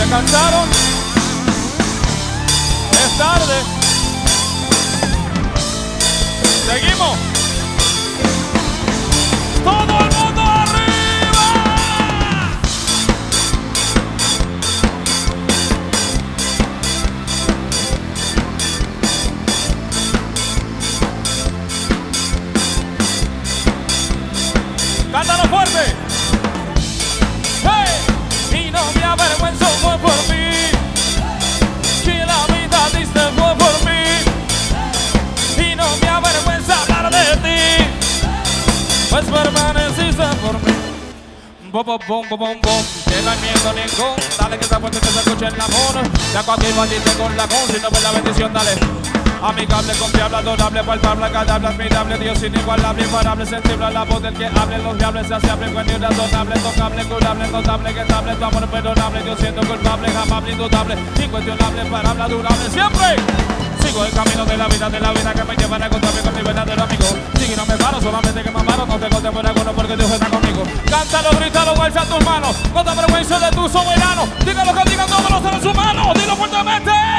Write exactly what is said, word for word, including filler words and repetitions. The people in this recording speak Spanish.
¿Se cansaron? Es tarde. Seguimos. Todo el mundo arriba. Cántalo fuerte. Pues permaneciste por mí. Bom, bom, bom, bom, bom. Que no hay miedo ningún. Dale que esa fuerte que se escuche el amor. Ya cualquier batiste con la con. Si no fue la bendición, dale. Amigable, confiable, adorable, palpable, agradable, admirable, Dios inigualable, imparable, sensible a la voz del que hable, los diables, saciable, bueno y razonable, tocable, curable, notable, que estable, tu amor perdonable, Dios siendo culpable, amable, indudable, incuestionable, parable, durable, siempre. Sigo el camino de la vida, de la vida que me llevará a encontrarme con mi verdadero amigo. Si no me paro, solamente que me amaro, no tengo temor alguno porque Dios está conmigo. Cántalo, grítalo, alza tus manos, no te avergüences de tu soberano. Dígalo que digan todos los seres humanos, dilo fuertemente.